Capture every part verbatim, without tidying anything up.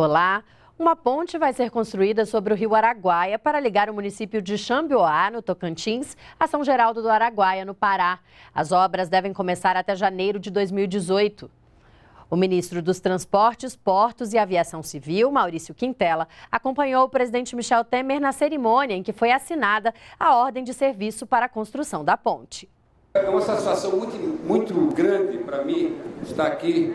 Olá! Uma ponte vai ser construída sobre o rio Araguaia para ligar o município de Xambioá, no Tocantins, a São Geraldo do Araguaia, no Pará. As obras devem começar até janeiro de dois mil e dezoito. O ministro dos Transportes, Portos e Aviação Civil, Maurício Quintella, acompanhou o presidente Michel Temer na cerimônia em que foi assinada a ordem de serviço para a construção da ponte. É uma satisfação muito, muito grande para mim estar aqui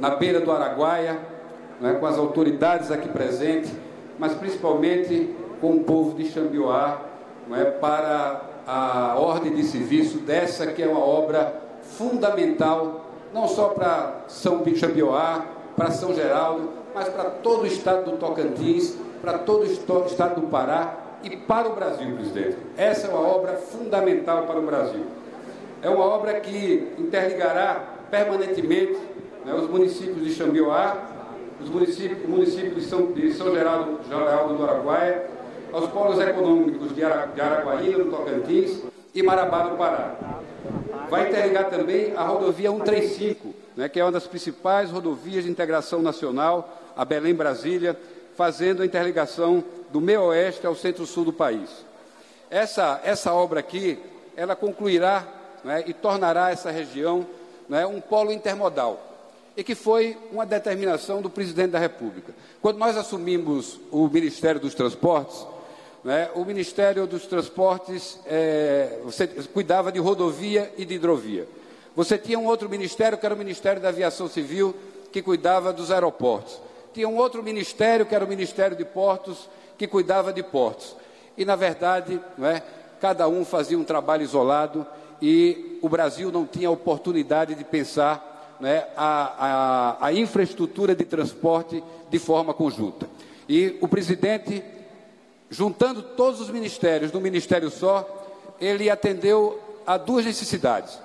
na beira do Araguaia, né, com as autoridades aqui presentes, mas principalmente com o povo de Xambioá, né, para a ordem de serviço dessa que é uma obra fundamental, não só para São Xambioá, para São Geraldo, mas para todo o estado do Tocantins, para todo o estado do Pará e para o Brasil, presidente. Essa é uma obra fundamental para o Brasil. É uma obra que interligará permanentemente, né, os municípios de Xambioá, os municípios, o município de São, de São Geraldo, Geraldo do Araguaia, aos polos econômicos de Araguaína, no Tocantins, e Marabá, no Pará. Vai interligar também a rodovia cento e trinta e cinco, né, que é uma das principais rodovias de integração nacional, a Belém-Brasília, fazendo a interligação do meio oeste ao centro-sul do país. Essa, essa obra aqui, ela concluirá, né, e tornará essa região, né, um polo intermodal, e que foi uma determinação do presidente da República. Quando nós assumimos o Ministério dos Transportes, né, o Ministério dos Transportes é, você cuidava de rodovia e de hidrovia. Você tinha um outro ministério, que era o Ministério da Aviação Civil, que cuidava dos aeroportos. Tinha um outro ministério, que era o Ministério de Portos, que cuidava de portos. E, na verdade, né, cada um fazia um trabalho isolado e o Brasil não tinha oportunidade de pensar, né, a, a, a infraestrutura de transporte de forma conjunta. E o presidente, juntando todos os ministérios num ministério só, ele atendeu a duas necessidades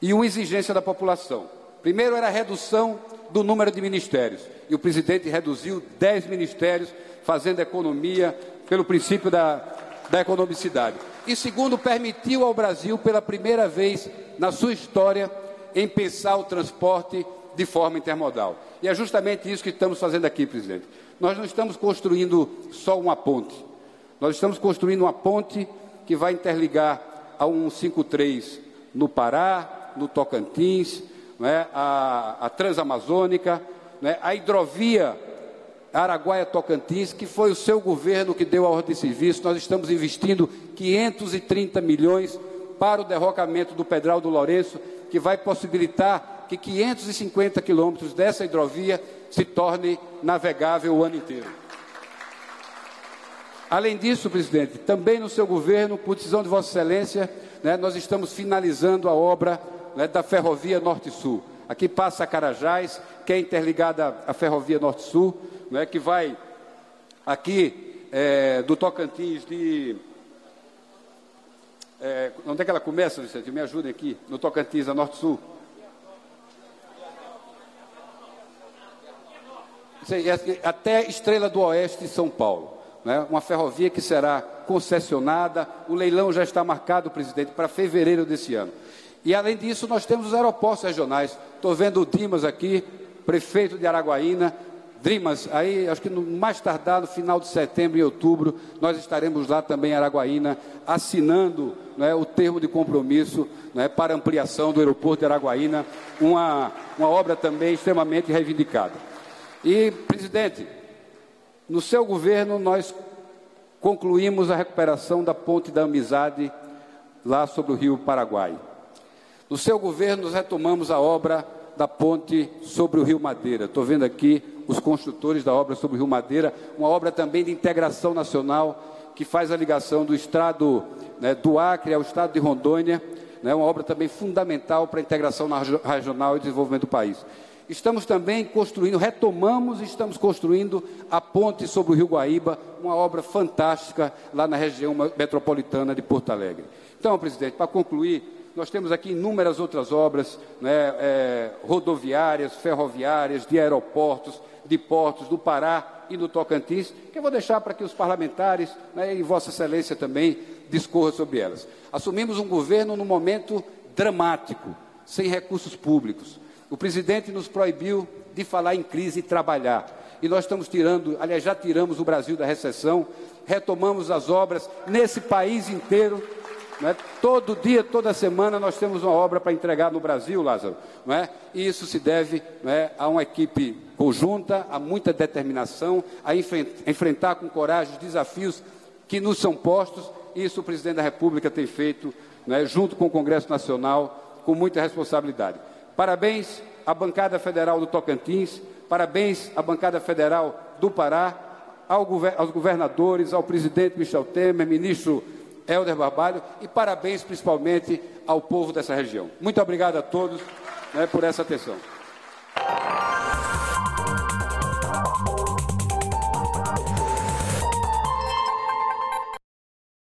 e uma exigência da população. Primeiro era a redução do número de ministérios, e o presidente reduziu dez ministérios, fazendo economia pelo princípio da, da economicidade. E segundo, permitiu ao Brasil, pela primeira vez na sua história, em pensar o transporte de forma intermodal. E é justamente isso que estamos fazendo aqui, presidente. Nós não estamos construindo só uma ponte. Nós estamos construindo uma ponte que vai interligar a cento e cinquenta e três no Pará, no Tocantins, né, a, a Transamazônica, né, a hidrovia Araguaia-Tocantins, que foi o seu governo que deu a ordem de serviço. Nós estamos investindo quinhentos e trinta milhões para o derrocamento do Pedral do Lourenço, que vai possibilitar que quinhentos e cinquenta quilômetros dessa hidrovia se torne navegável o ano inteiro. Além disso, presidente, também no seu governo, por decisão de Vossa Excelência, né, nós estamos finalizando a obra, né, da Ferrovia Norte-Sul. Aqui passa a Carajás, que é interligada à Ferrovia Norte-Sul, né, que vai aqui é, do Tocantins de... É, onde é que ela começa, Vicente? Me ajudem aqui, no Tocantins, a Norte-Sul. Até Estrela do Oeste, São Paulo. Né? Uma ferrovia que será concessionada, o leilão já está marcado, presidente, para fevereiro desse ano. E, além disso, nós temos os aeroportos regionais. Estou vendo o Dimas aqui, prefeito de Araguaína. Dimas, aí acho que no mais tardar, no final de setembro e outubro, nós estaremos lá também em Araguaína, assinando, né, o termo de compromisso, né, para ampliação do aeroporto de Araguaína, uma, uma obra também extremamente reivindicada. E, presidente, no seu governo nós concluímos a recuperação da Ponte da Amizade lá sobre o Rio Paraguai. No seu governo nós retomamos a obra da ponte sobre o Rio Madeira. Estou vendo aqui os construtores da obra sobre o Rio Madeira, uma obra também de integração nacional, que faz a ligação do estado, né, do Acre ao estado de Rondônia, né, uma obra também fundamental para a integração regional e desenvolvimento do país. Estamos também construindo, retomamos e estamos construindo a ponte sobre o Rio Guaíba, uma obra fantástica lá na região metropolitana de Porto Alegre. Então, presidente, para concluir, nós temos aqui inúmeras outras obras, né, é, rodoviárias, ferroviárias, de aeroportos, de portos do Pará e do Tocantins, que eu vou deixar para que os parlamentares, né, e Vossa Excelência também discorra sobre elas. Assumimos um governo num momento dramático, sem recursos públicos. O presidente nos proibiu de falar em crise e trabalhar. e nós estamos tirando, aliás, já tiramos o Brasil da recessão, retomamos as obras nesse país inteiro. Não é? Todo dia, toda semana, nós temos uma obra para entregar no Brasil, Lázaro. Não é? E isso se deve, não é, a uma equipe conjunta, a muita determinação, a enfrentar com coragem os desafios que nos são postos. Isso o presidente da República tem feito, não é, junto com o Congresso Nacional, com muita responsabilidade. Parabéns à bancada federal do Tocantins, parabéns à bancada federal do Pará, ao gover- aos governadores, ao presidente Michel Temer, ministro Helder Barbalho, e parabéns principalmente ao povo dessa região. Muito obrigado a todos, né, por essa atenção.